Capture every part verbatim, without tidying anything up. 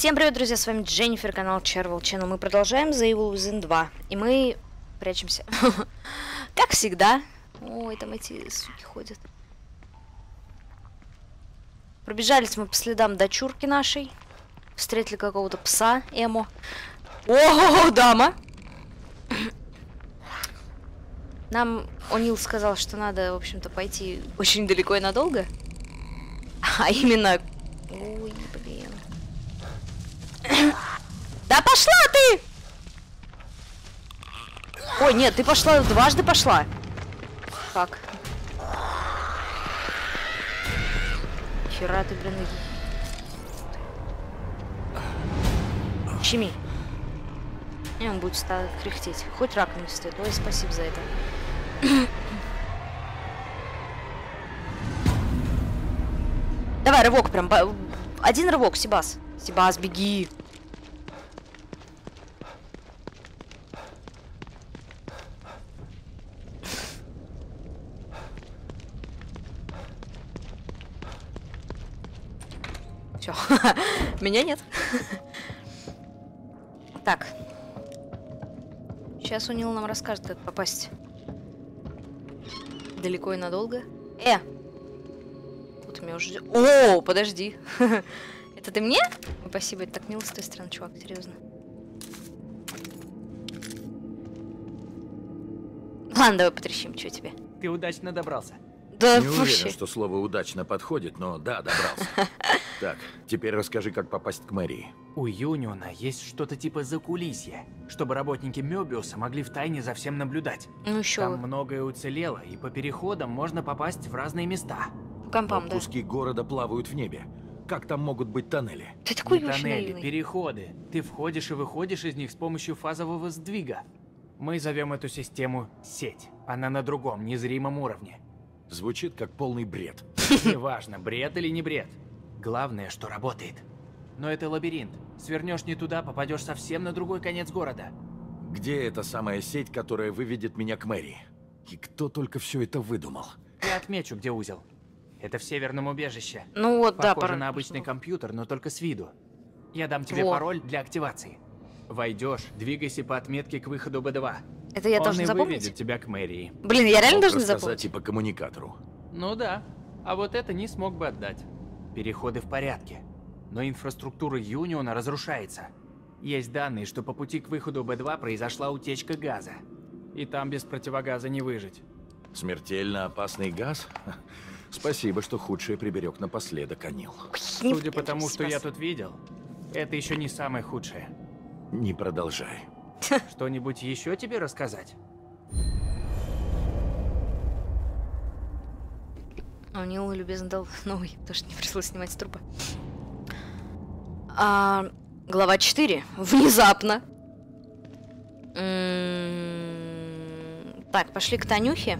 Всем привет, друзья, с вами Дженнифер, канал Червел Channel. Мы продолжаем The Evil Within два, и мы прячемся. Как всегда. Ой, там эти суки ходят. Пробежались мы по следам дочурки нашей. Встретили какого-то пса, Эмо. О, дама! Нам Онил сказал, что надо, в общем-то, пойти очень далеко и надолго. А именно... Ой, блин. Да пошла ты! Ой, нет, ты пошла, дважды пошла. Как? Хера ты, блин, и... Чеми. И он будет кряхтеть. Хоть раком не стоит. Ой, спасибо за это. Давай, рывок прям. Один рывок, Себас. Себас, беги. Все. Меня нет. Так. Сейчас Онил нам расскажет, как попасть далеко и надолго. Э! Тут меня уже... О, подожди. Это ты мне? Спасибо, это так мило с той стороны, чувак, серьезно. Ладно, давай потрещим, что тебе. Ты удачно добрался. Да, не уверен, что слово «удачно» подходит, но да, добрался. Так, теперь расскажи, как попасть к мэрии. У Юниона есть что-то типа закулисья, чтобы работники Мёбиуса могли втайне за всем наблюдать. Ну еще. Там многое уцелело, и по переходам можно попасть в разные места. Компам, да. Куски города плавают в небе. Как там могут быть тоннели? Ты такой тоннели, переходы. Ты входишь и выходишь из них с помощью фазового сдвига. Мы зовем эту систему «Сеть». Она на другом, незримом уровне. Звучит как полный бред. Неважно, бред или не бред. Главное, что работает. Но это лабиринт. Свернешь не туда, попадешь совсем на другой конец города. Где эта самая сеть, которая выведет меня к мэрии? И кто только все это выдумал? Я отмечу, где узел. Это в северном убежище. Ну вот, похоже, да, похоже на обычный компьютер, но только с виду. Я дам тебе вот пароль для активации. Войдешь, двигайся по отметке к выходу бэ два. Это я Он должен запомнить? Выведет тебя к мэрии. Блин, я реально должен запомнить? Типа коммуникатору. Ну да. А вот это не смог бы отдать. Переходы в порядке, но инфраструктура Юниона разрушается. Есть данные, что по пути к выходу бэ два произошла утечка газа. И там без противогаза не выжить. Смертельно опасный газ? Спасибо, что худшее приберег напоследок, Анил. Судя по тому, что я тут видел, это еще не самое худшее. Не продолжай. Что-нибудь еще тебе рассказать? Онил любезно дал новый, потому что не пришлось снимать с трупа. А, глава четыре. Внезапно. М-м-м- так, пошли к Танюхе.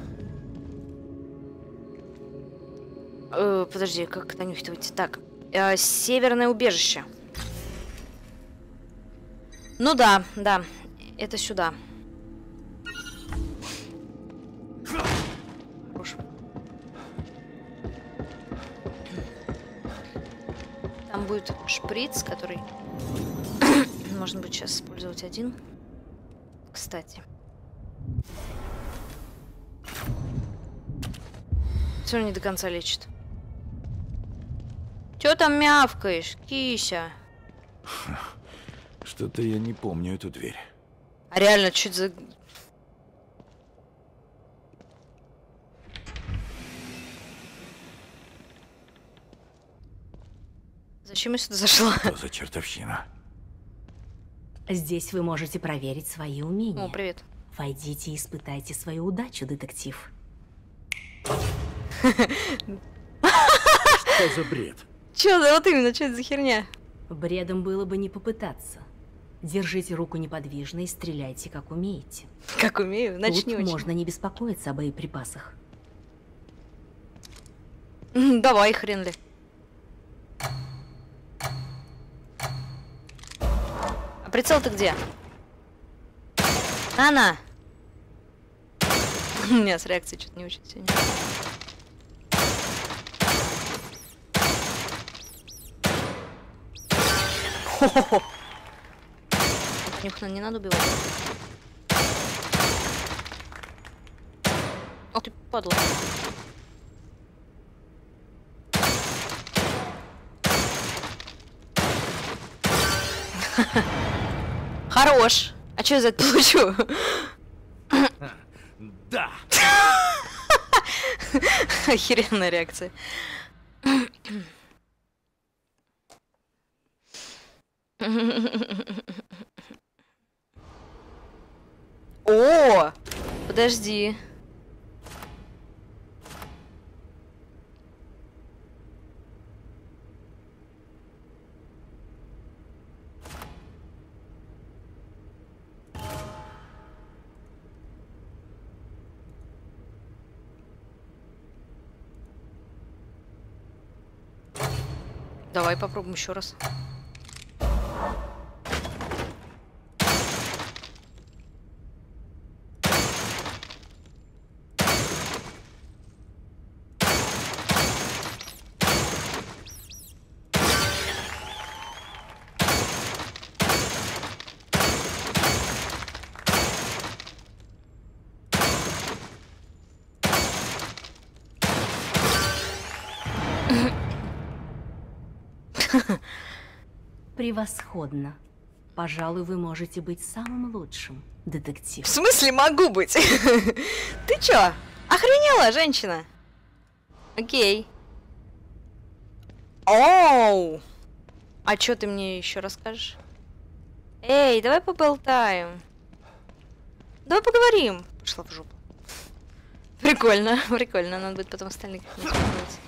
Э, подожди, как к Танюхе-то выйти? Так, э, северное убежище. Ну да, да, это сюда. Хорош. Там будет шприц, который можно будет сейчас использовать один. Кстати. Все равно не до конца лечит. Чё там мявкаешь, кися? Что-то я не помню эту дверь. А реально, чуть за... Зачем я сюда зашла? Что за чертовщина? Здесь вы можете проверить свои умения. О, привет. Войдите и испытайте свою удачу, детектив. Что за бред? Чё за вот именно, что это за херня? Бредом было бы не попытаться. Держите руку неподвижно и стреляйте, как умеете. Как умею? Значит, не очень. Можно не беспокоиться о боеприпасах. Давай, хрен ли. Прицел-то где? Она! У меня с реакцией что-то не учит сегодня. Хо-хо-хо. Нюхна, не надо убивать. Ах ты, падла. Хорош. А что я за это получу? Да. Охеренная реакция. О, подожди. Давай попробуем еще раз. Превосходно. Пожалуй, вы можете быть самым лучшим детективом. В смысле могу быть? Ты чё? Охренела, женщина? Окей. Оу! А чё ты мне еще расскажешь? Эй, давай поболтаем. Давай поговорим. Пошла в жопу. Прикольно, прикольно. Надо будет потом остальных как-нибудь делать.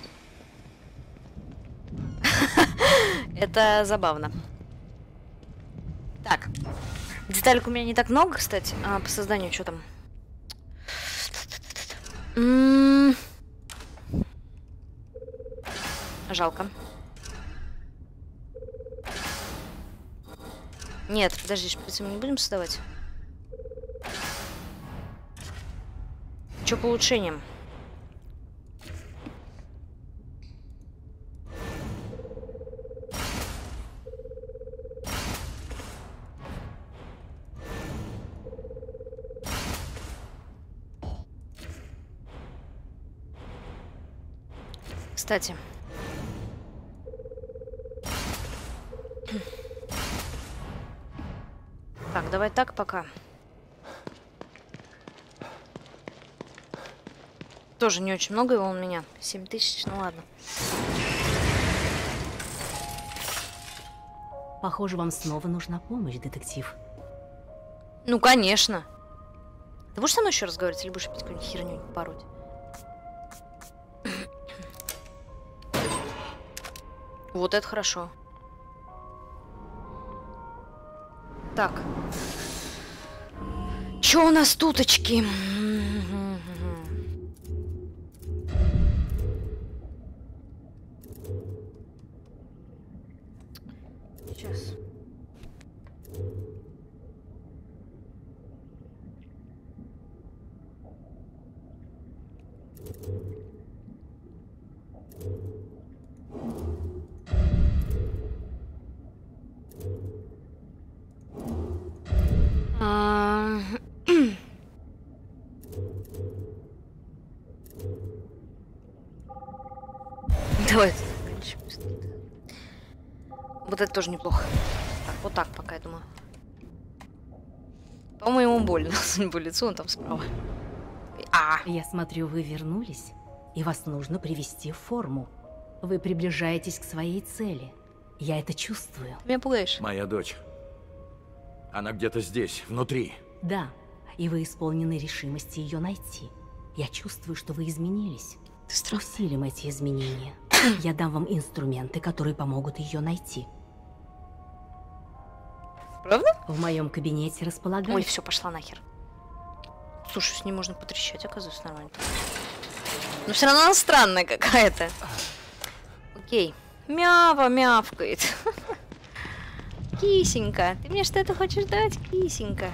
Это забавно. Так. Деталек у меня не так много, кстати. А по созданию что там? М-м-м. Жалко. Нет, подожди, шприцы мы не будем создавать. Что по улучшениям? Кстати. Так, давай так пока. Тоже не очень много его у меня. семь тысяч, ну ладно. Похоже, вам снова нужна помощь, детектив. Ну, конечно. Ты будешь со мной еще разговаривать или будешь опять какую-нибудь херню пороть? Вот это хорошо. Так. Чё у нас туточки? Сейчас. Вот это тоже неплохо. Так, вот так пока, я думаю. По-моему, ему больно. По лицу он там справа. А! Я смотрю, вы вернулись, и вас нужно привести в форму. Вы приближаетесь к своей цели. Я это чувствую. Ты меня пугаешь. Моя дочь. Она где-то здесь, внутри. Да, и вы исполнены решимости ее найти. Я чувствую, что вы изменились. Ты страшно. Усилим эти изменения. Я дам вам инструменты, которые помогут ее найти. Правда? В моем кабинете располагается. Ой, все, пошла нахер. Слушай, с ней можно потрещать, оказывается, нормально. Но все равно она странная какая-то. Окей. Мява мявкает. Кисенька. Ты мне что-то хочешь дать, кисенька?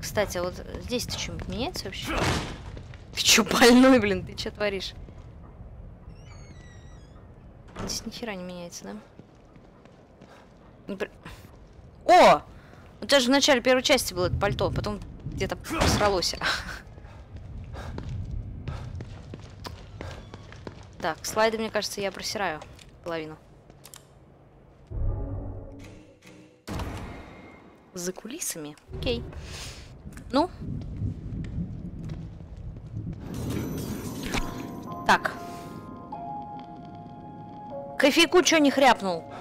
Кстати, вот здесь-то что-нибудь меняется вообще? Ты чё больной, блин? Ты чё творишь? Здесь нихера не меняется, да? Не при... О! У тебя же в начале первой части было это пальто, потом где-то сралось. Так, слайды, мне кажется, я просираю половину. За кулисами? Окей. Ну. Так. Кофейку чё не хряпнул?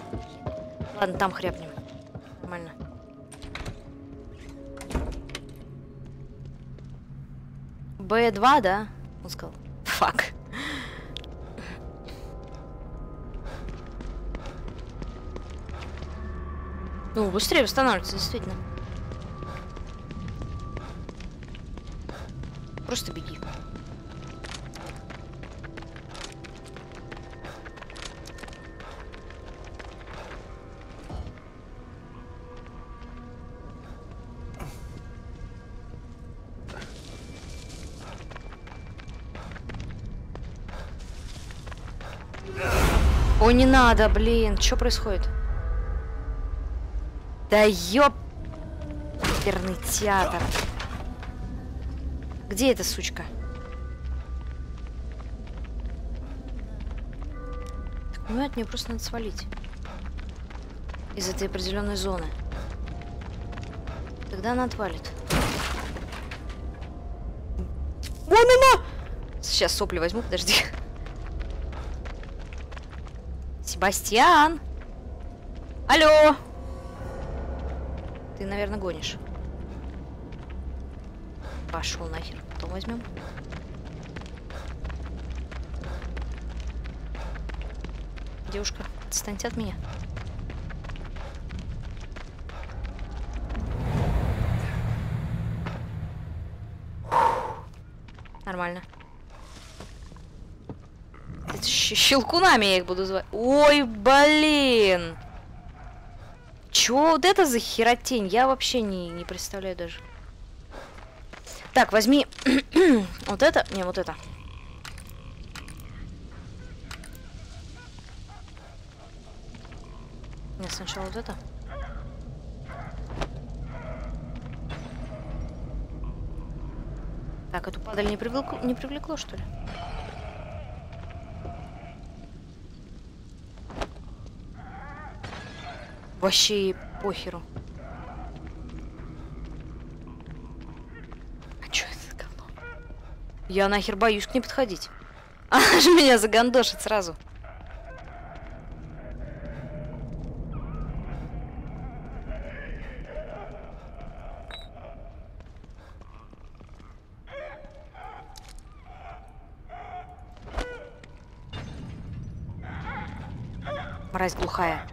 Ладно, там хряпнем. Нормально. Б два, да? Он сказал. Фак. Ну, быстрее восстанавливается, действительно. Просто беги. О, не надо, блин. Что происходит? Да ёперный театр. Где эта сучка? Так, ну, от нее просто надо свалить. Из этой определенной зоны. Тогда она отвалит. Вон она! Сейчас сопли возьму, подожди. Себастьян! Алло! Ты, наверное, гонишь. Пошел нахер, потом возьмем. Девушка, отстаньте от меня. Нормально. Это щелкунами я их буду звать. Ой, блин! Чего вот это за херотень? Я вообще не, не представляю даже. Так, возьми вот это. Не, вот это. Нет, сначала вот это. Так, эту падаль не привлекло, не привлекло, что ли? Вообще похеру. А что это за говно? Я нахер боюсь к ней подходить. Она же меня загандошит сразу. Мразь глухая.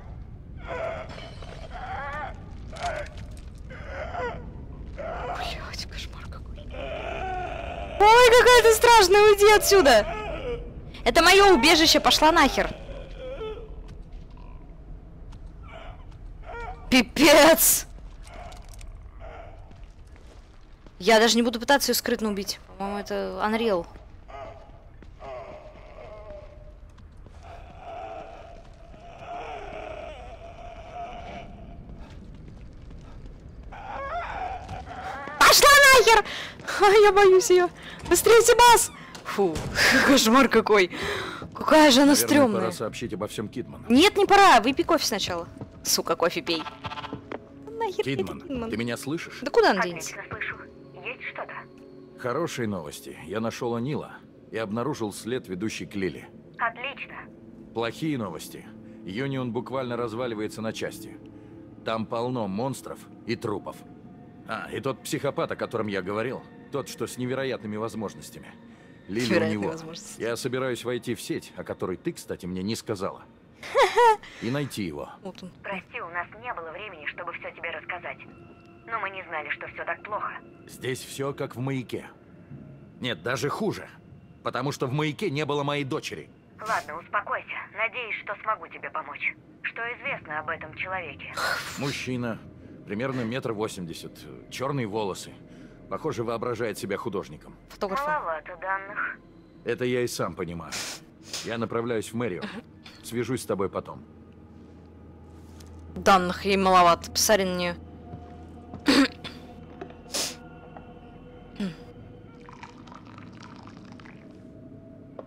Страшно, уйди отсюда! Это мое убежище, пошла нахер! Пипец! Я даже не буду пытаться ее скрытно убить. По-моему, это Unreal. Пошла нахер! Я боюсь ее. Быстрее, Тибас! Фу, кошмар какой. Какая же она стрёмная. Пора сообщить обо всем Кидману. Нет, не пора. Выпей кофе сначала. Сука, кофе пей. Нахер Кидман, Кидман, ты меня слышишь? Да куда он денется? Есть что-то? Хорошие новости. Я нашел Онила и обнаружил след, ведущий к Лили. Отлично. Плохие новости. Юнион буквально разваливается на части. Там полно монстров и трупов. А, и тот психопат, о котором я говорил... Тот, что с невероятными возможностями. Лили у него. Я собираюсь войти в сеть, о которой ты, кстати, мне не сказала. И найти его. Прости, у нас не было времени, чтобы все тебе рассказать. Но мы не знали, что все так плохо. Здесь все как в маяке. Нет, даже хуже. Потому что в маяке не было моей дочери. Ладно, успокойся. Надеюсь, что смогу тебе помочь. Что известно об этом человеке? Мужчина, примерно метр восемьдесят, черные волосы. Похоже, воображает себя художником. Фотографом. Маловато данных. Это я и сам понимаю. Я направляюсь в мэрию. Свяжусь с тобой потом. Данных ей маловато. Посмотри на нее.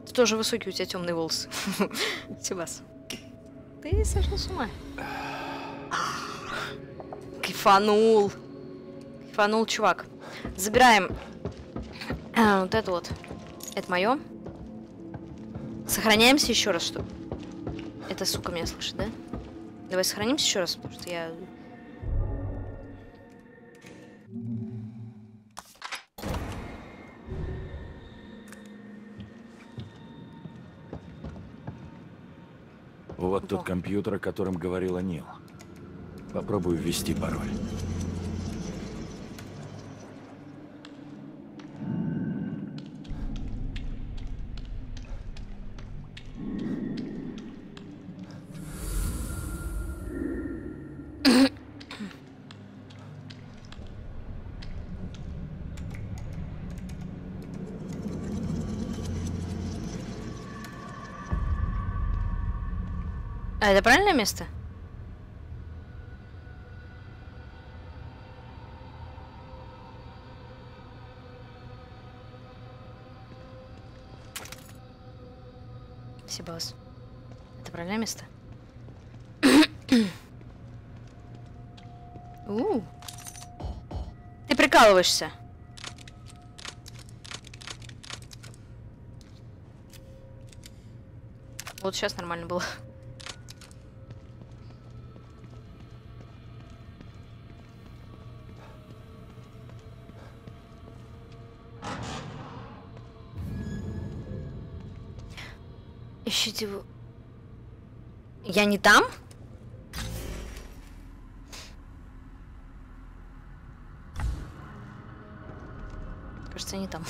Ты тоже высокий, у тебя темные волосы. Тибас. Ты сошел с ума. Кайфанул. Кайфанул, чувак. Забираем а, вот это вот. Это мое. Сохраняемся еще раз, что? Это сука меня слышит, да? Давай сохранимся еще раз, потому что я... Вот О. тот компьютер, о котором говорила Нил. Попробую ввести пароль. А это правильное место? Себас. Это правильное место? У-у-у. Ты прикалываешься? Вот сейчас нормально было. Ищите его. Я не там? Кажется, я не там.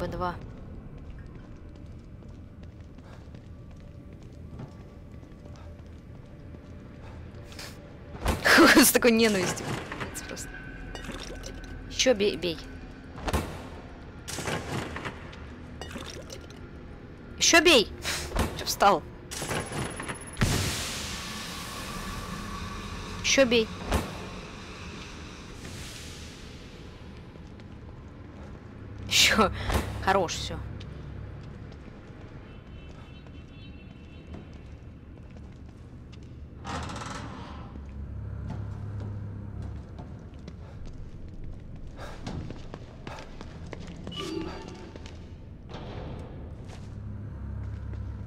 Б два. С такой ненавистью. Просто. Еще бей, бей. Еще бей! Че встал? Еще бей. Еще. Хорош, все.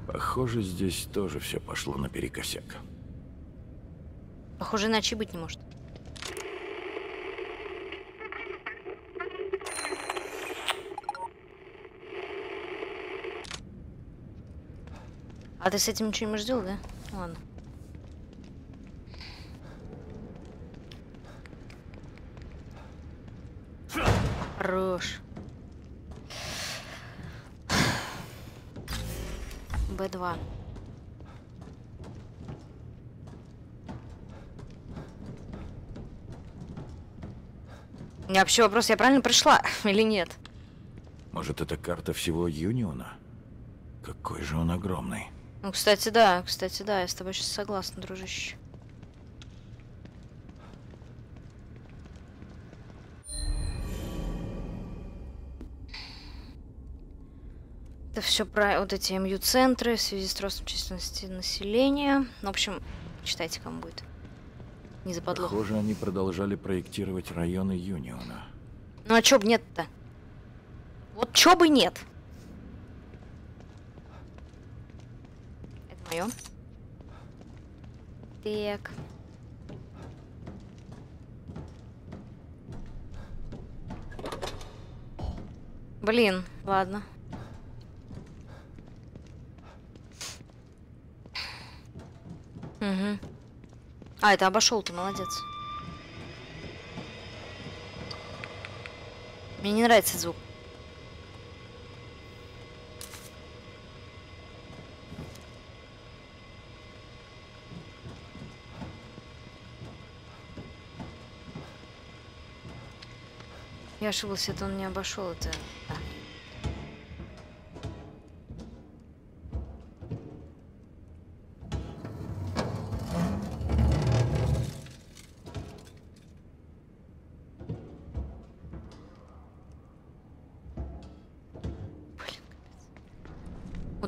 Похоже, здесь тоже все пошло наперекосяк. Похоже, иначе быть не может. А ты с этим ничего не можешь делать, да? Ладно. Хорош. Б два. У меня вообще вопрос, я правильно пришла или нет? Может, это карта всего Юниона? Какой же он огромный. Ну, кстати, да, кстати, да, я с тобой сейчас согласна, дружище. Все про вот эти эм ю-центры в связи с ростом численности населения. В общем, читайте, кому будет. Не западло. Похоже, они продолжали проектировать районы Юниона. Ну а чё бы нет-то? Вот чё бы нет? Это моё. Так. Блин, ладно. Угу. А, это обошел, ты молодец. Мне не нравится звук. Я ошиблась, это он не обошел, это... А.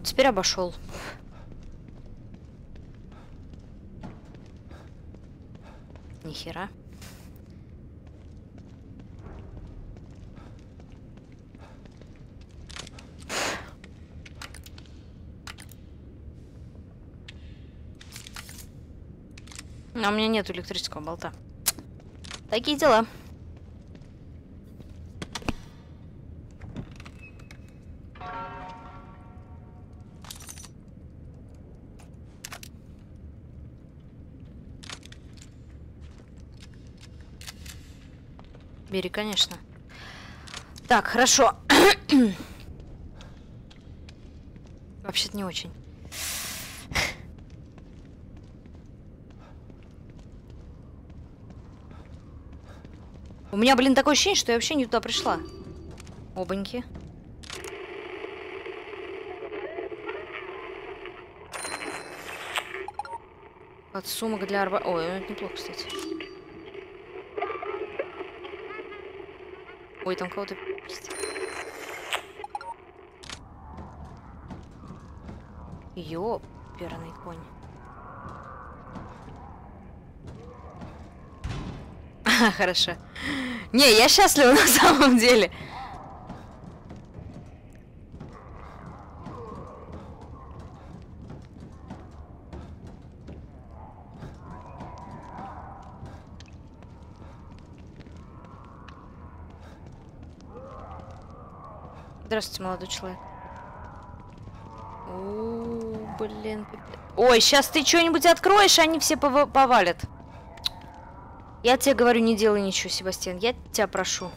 вот теперь обошел. Нихера. А у меня нет электрического болта. Такие дела. Бери, конечно. Так, хорошо. Вообще-то не очень. У меня, блин, такое ощущение, что я вообще не туда пришла. Обоньки. Подсумок для арба... Ой, ну это неплохо, кстати. Ой, там кого-то... Ёперный конь. А, хорошо. Не, я счастлива на самом деле. Здравствуйте, молодой человек. О, блин. Ой, сейчас ты что-нибудь откроешь, они все повалят. Я тебе говорю, не делай ничего, Себастьян. Я тебя прошу.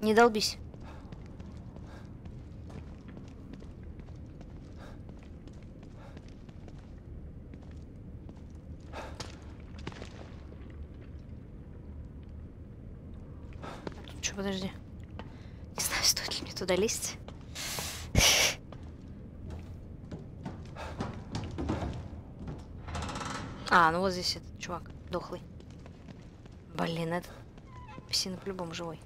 Не долбись. Подожди. Не знаю, стоит ли мне туда лезть. А, ну вот здесь этот чувак, дохлый. Блин, этот псина по-любому живой.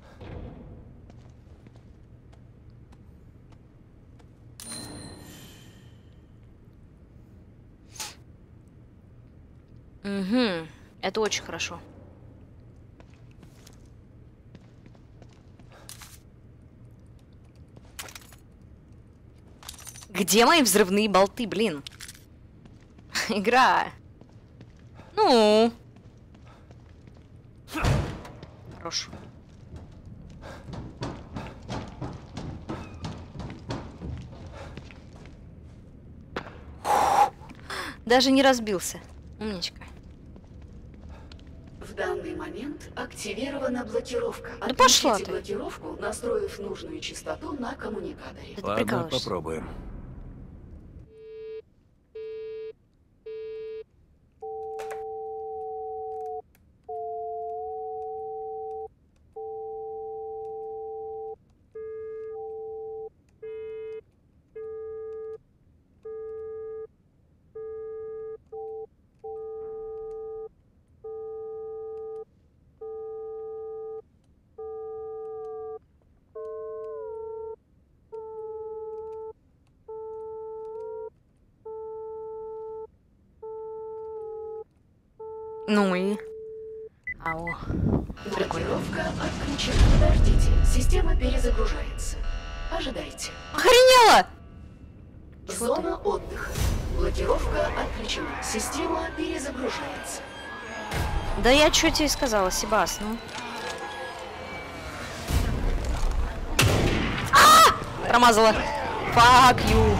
Угу, это очень хорошо. Где мои взрывные болты, блин? Игра. Ну. Хорош. Даже не разбился. Умничка. В данный момент активирована блокировка. Да пошла ты. Блокировку, настроив нужную частоту на коммуникаторе. Ладно, попробуем. Ну и... Ау. Блокировка отключена. Подождите. Система перезагружается. Ожидайте. Охренела! Зона отдыха. Блокировка отключена. Система перезагружается. Да я что тебе сказала, Себас, ну? А-а-а! Промазала. Fuck you.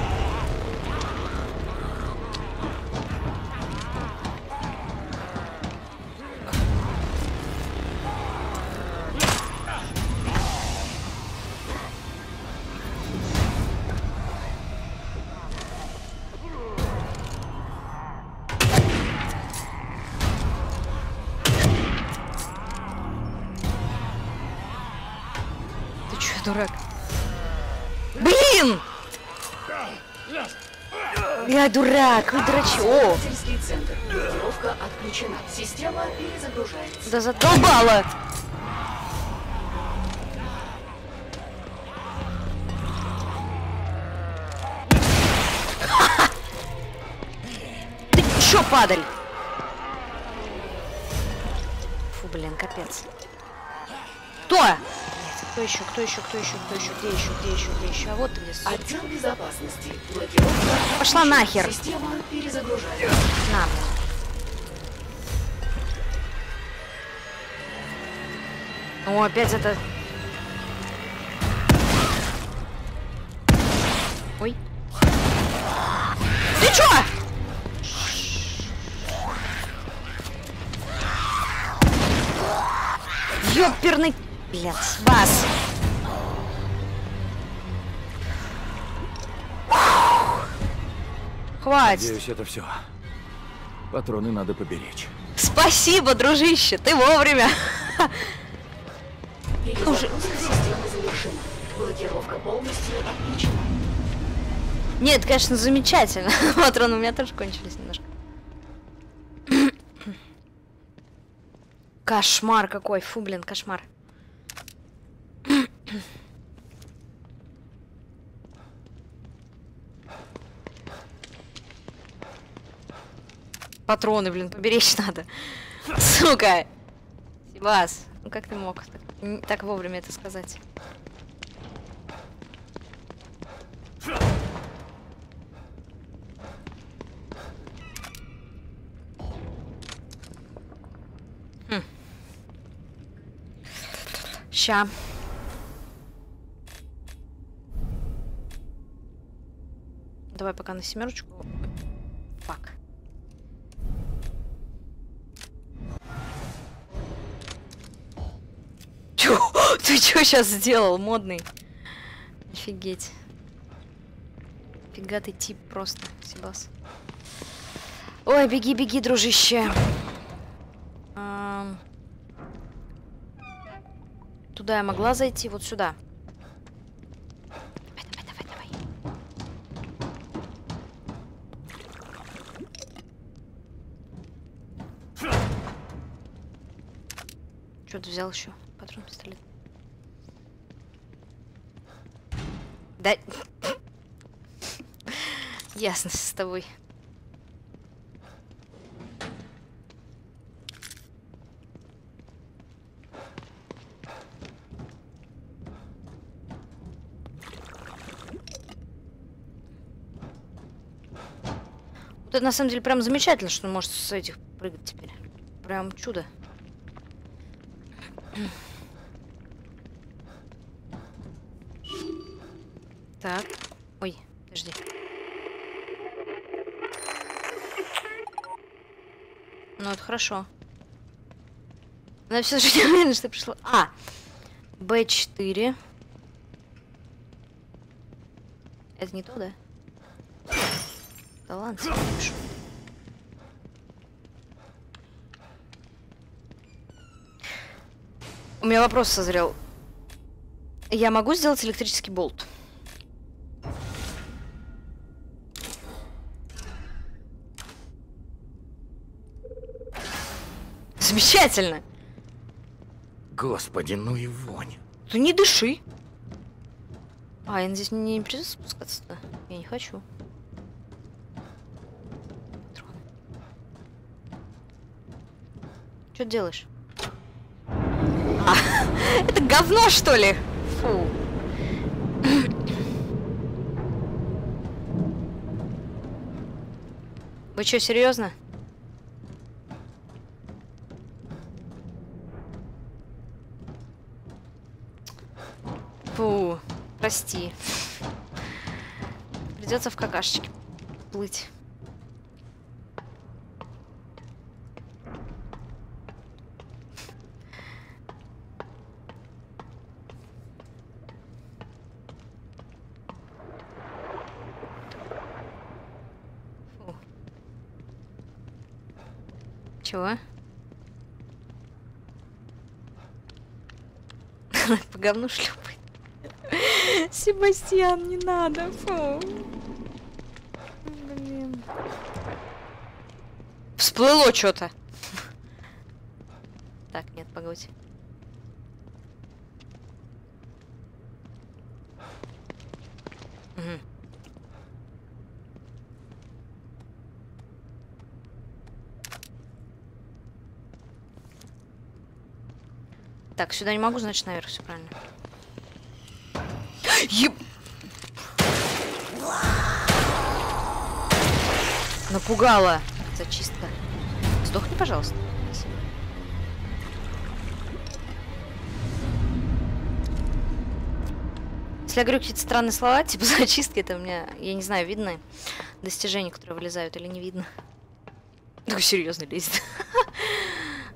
Дурак, вы дурачи. О! Блокировка отключена. Система перезагружается. Да задолбала! еще, падаль! Фу, блин, капец. Кто? Нет, кто еще, кто еще, кто еще, кто еще, где еще, где еще, где еще? А вот ты где, сука. Отдел безопасности. Пошла нахер. Система перезагружается. На. О, опять это... Ой. Ты чё? Ёперный... Блядь, вас. Хватит. Надеюсь, это все. Патроны надо поберечь. Спасибо, дружище, ты вовремя. Уже... Блокировка полностью отключена. Нет, конечно, замечательно. Патроны у меня тоже кончились немножко. Кошмар какой, фу, блин, кошмар. Патроны, блин, поберечь надо. Сука. Себас, ну как ты мог так, так вовремя это сказать? Ща. Давай пока на семерочку. Фак. Чё? Ты чё сейчас сделал, модный? Офигеть. Фига ты тип просто, Себас. Ой, беги, беги, дружище. Туда я могла зайти, вот сюда. Давай, давай, давай, давай. Чё ты взял еще? Патрон, пистолет. Да. Ясно с тобой. Это на самом деле прям замечательно, что может с этих прыгать теперь. Прям чудо. Так. Ой, подожди. Ну, это хорошо. Она все же не уверена, что пришла. А! бэ четыре. Это не то, да? Да ладно, слышу. У меня вопрос созрел. Я могу сделать электрический болт? Замечательно! Господи, ну и вонь. Ты не дыши. А, я здесь не придется спускаться-то? Я не хочу. Что делаешь? А, это говно, что ли? Фу. Вы что, серьезно? Фу, прости. Придется в какашечке плыть. Чего? По говну шлепает. Себастьян, не надо. Фу. Блин. Всплыло что-то. Так, нет, погоди. Угу. Так, сюда не могу, значит, наверх, все правильно. Еб... Напугала. Зачистка. Сдохни, пожалуйста. Спасибо. Если я говорю какие-то странные слова, типа зачистки, это у меня, я не знаю, видно достижения, которые вылезают или не видно. Такой серьезно лезет.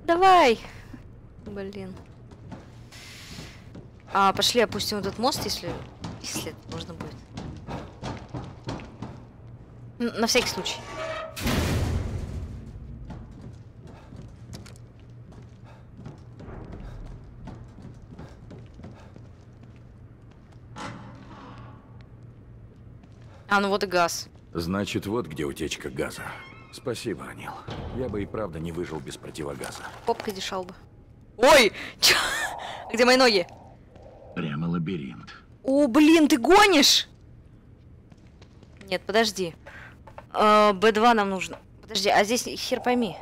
Давай. Блин. А, пошли опустим этот мост, если, если это можно будет. Н- на всякий случай. А, ну вот и газ. Значит, вот где утечка газа. Спасибо, Анил. Я бы и правда не выжил без противогаза. Попкой дешал бы. Ой! Чё? Где мои ноги? Прямо лабиринт. О, блин, ты гонишь? Нет, подожди. А, бэ два нам нужно. Подожди, а здесь хер пойми.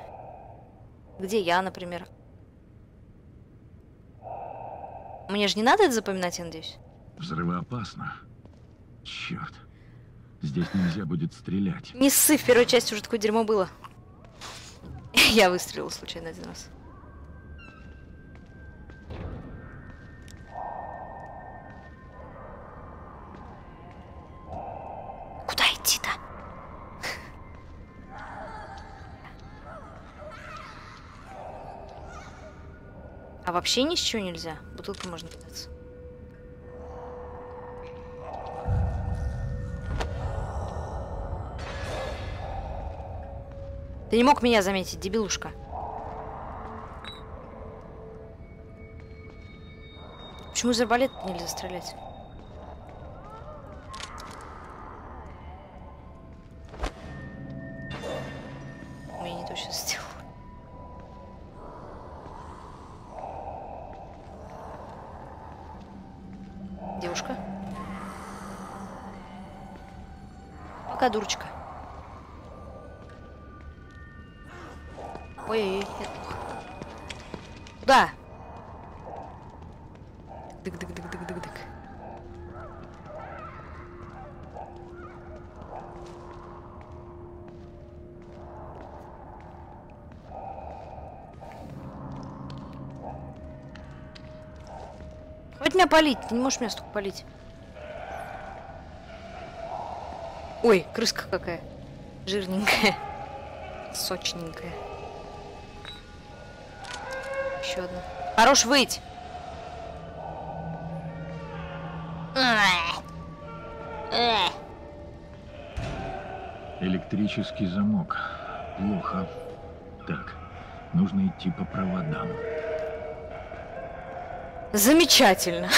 Где я, например? Мне же не надо это запоминать, я надеюсь. Взрывы опасно. Черт. Здесь нельзя будет стрелять. Не ссы, в первой части уже такое дерьмо было. Я выстрелила случайно один раз. Куда идти-то? А вообще ничего нельзя. Бутылку можно кидаться. Ты не мог меня заметить, дебилушка. Почему за арбалет нельзя стрелять? Я не то сейчас сделала. Девушка. Пока, дурочка. Ой-ой-ой, это плохо. Да. Дык-дык-дык-дык-дык-дык. Хватит меня палить, ты не можешь меня столько палить. Ой, крыска какая. Жирненькая. Сочненькая. Еще одна. Хорош выть! Электрический замок. Плохо. Так, нужно идти по проводам. Замечательно.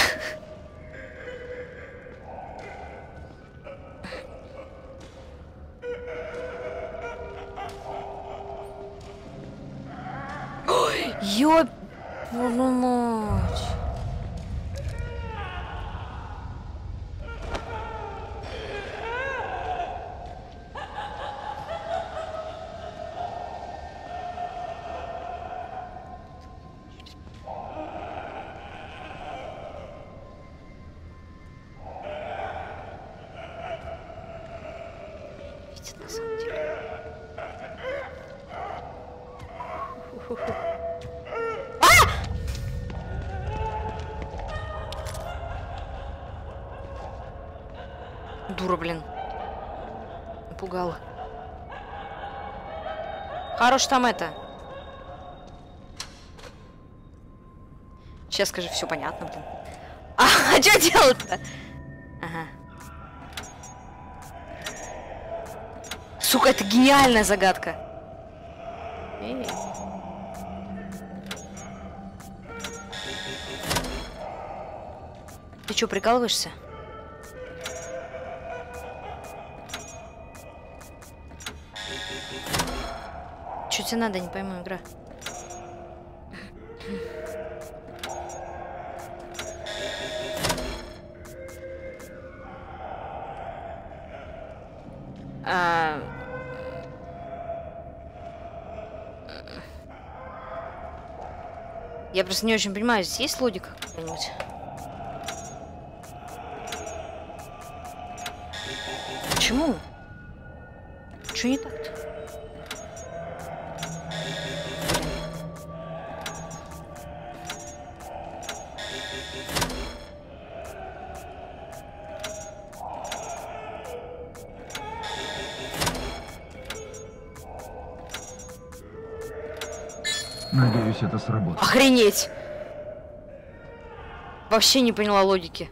Ёб... Дура, блин. Напугала. Хорош там это. Сейчас скажи, все понятно, блин. А, а что делать-то? Ага. Сука, это гениальная загадка. Эй. Ты что, прикалываешься? Что тебе надо, не пойму, игра. А... Я просто не очень понимаю, здесь есть логика какая-нибудь? Почему? Что не так-то? Надеюсь, это сработает. Охренеть! Вообще не поняла логики.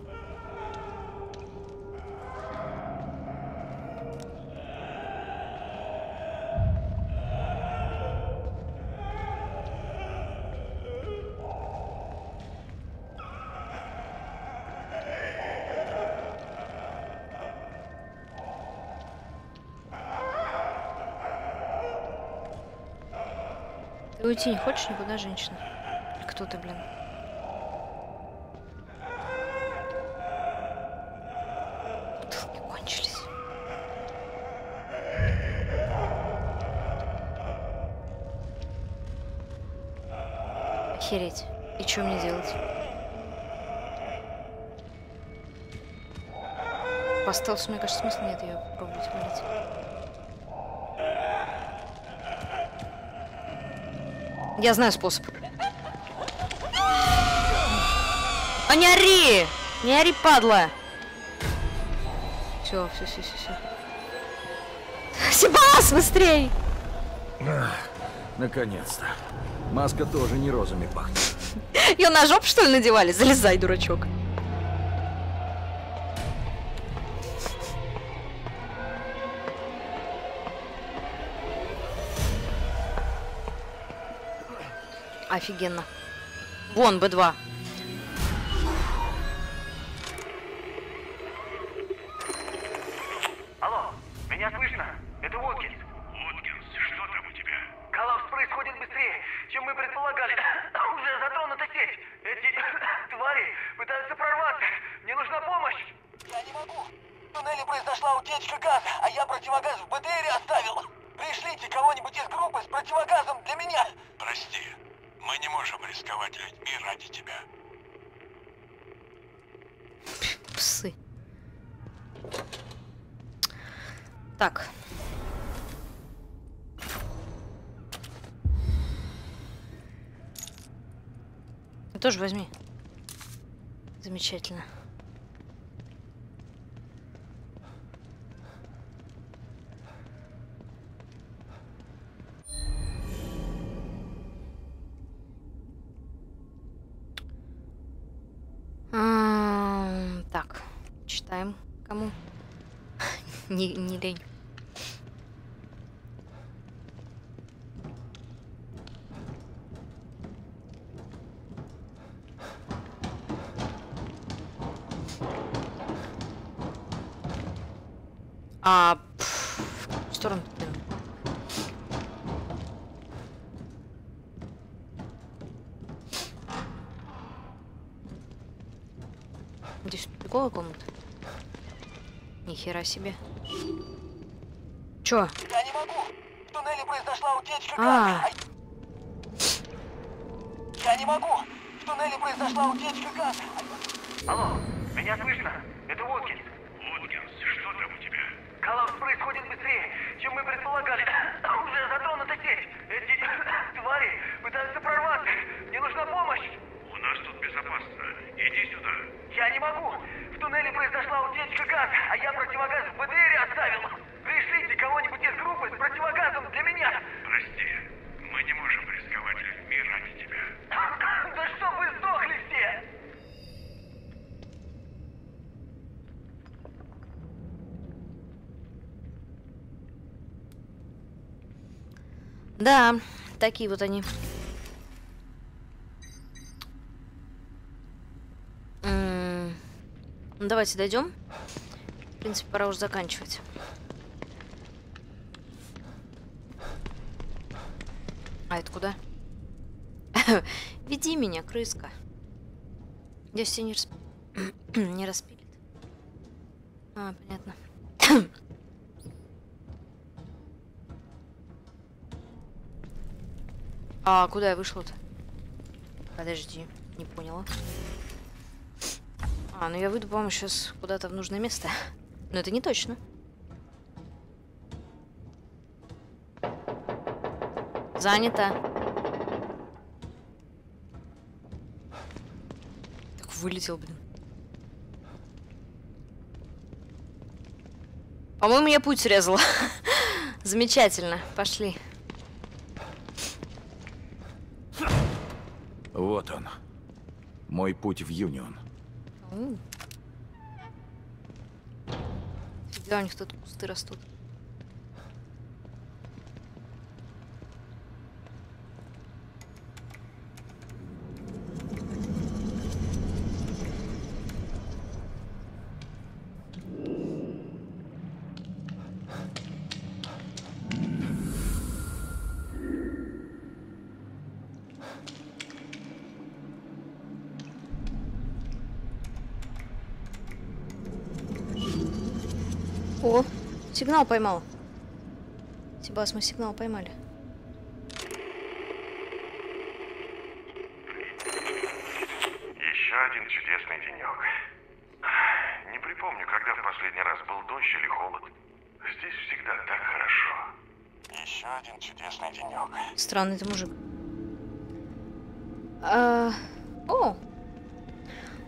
Уйти не хочешь никуда, женщина? Кто ты, блин? Бутылки кончились. Охереть. И что мне делать? По стелсу, мне кажется, смысла нет ее пробовать валить. Я знаю способ. А не ори! Не ори, падла! Все, все, все, все, все. Себас, быстрей! Наконец-то. Маска тоже не розами пахнет. Ее на жопу, что ли, надевали? Залезай, дурачок. Офигенно. Вон, бэ два. Алло, меня слышно? Это Уоткинс. Уоткинс, что там у тебя? Коллапс происходит быстрее, чем мы предполагали. Уже затронута сеть. Эти твари пытаются прорваться. Мне нужна помощь. Я не могу. В туннеле произошла утечка газа, а я противогаз в бэ дэ эре оставил. Пришлите кого-нибудь из группы с противогазом для меня. Прости. Мы не можем рисковать людьми ради тебя. Псы. Так. Ты тоже возьми. Замечательно. Кому? не, не лень. А, пфф, в сторону. Здесь тупиковая комната. Нихера себе. Чё? Я не могу. В туннеле произошла утечка газа. А... Я не могу. В туннеле произошла утечка газа. Алло, меня слышно? Это Уоткинс. Уоткинс, что там у тебя? Коллапс происходит быстрее, чем мы предполагали. Уже затронута сеть. Эти твари пытаются прорваться. Мне нужна помощь. У нас тут безопасно. Иди сюда. Я не могу. В туннеле произошла утечка газа, а я противогаз в бэ дэ эре оставил. Пришлите кого-нибудь из группы с противогазом для меня. Прости, мы не можем рисковать людьми ради тебя. Да что вы сдохли все! Да, такие вот они. Ну, давайте дойдем. В принципе, пора уже заканчивать. А это куда? Веди меня, крыска. Здесь все не, расп... не распилит. А, понятно. А куда я вышла-то? Подожди, не поняла. А, ну я выйду, по-моему, сейчас куда-то в нужное место. Но это не точно. Занято. Так вылетел, блин. По-моему, я путь срезала. Замечательно. Пошли. Вот он. Мой путь в Юнион. Фига, у них тут кусты растут. О, сигнал поймал. Тибас, мы сигнал поймали. Еще один чудесный денек. Не припомню, когда в последний раз был дождь или холод. Здесь всегда так хорошо. Еще один чудесный денек. Странный ты мужик. А... О!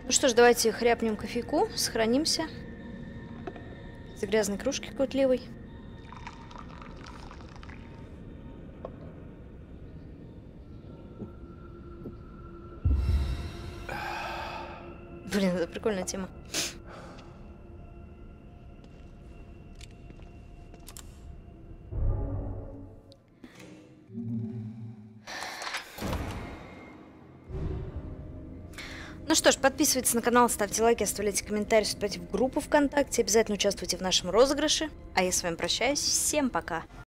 Ну что ж, давайте хряпнем кофейку, сохранимся. За грязной кружки какой-то левой. Блин, это прикольная тема. Ну что ж, подписывайтесь на канал, ставьте лайки, оставляйте комментарии, вступайте в группу ВКонтакте, обязательно участвуйте в нашем розыгрыше. А я с вами прощаюсь, всем пока!